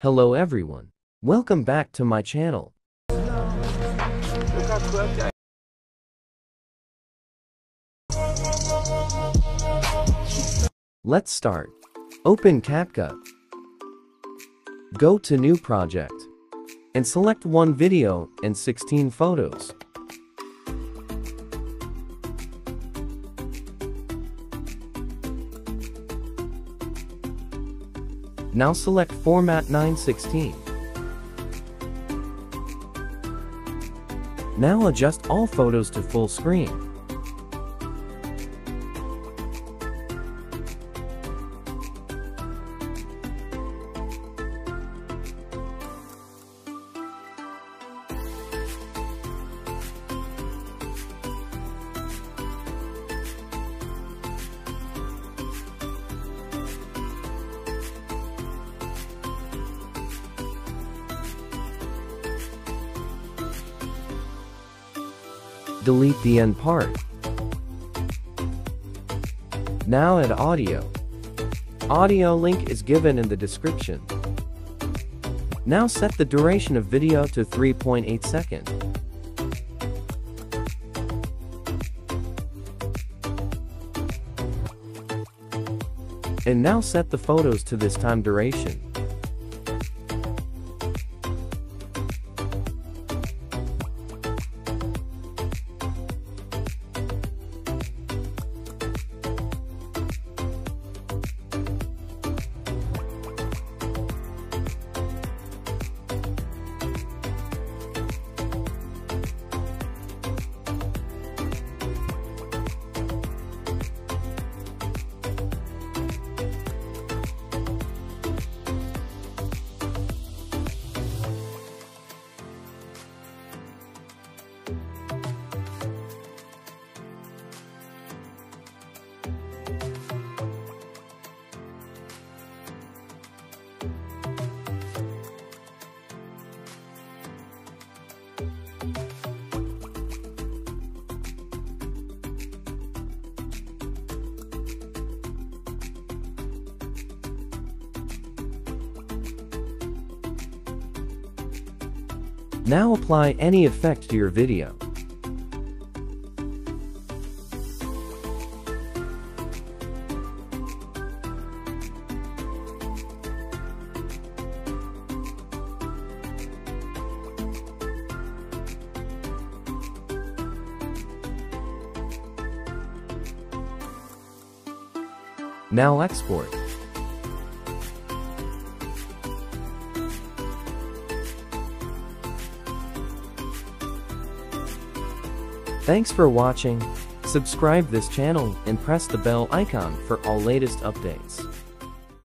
Hello everyone, welcome back to my channel. Let's start. Open CapCut. Go to new project and select one video and 16 photos. Now select format 9:16. Now adjust all photos to full screen. Delete the end part. Now add audio. Audio link is given in the description. Now set the duration of video to 3.8 seconds. And now set the photos to this time duration. Now apply any effect to your video. Now export. Thanks for watching. Subscribe this channel and press the bell icon for all latest updates.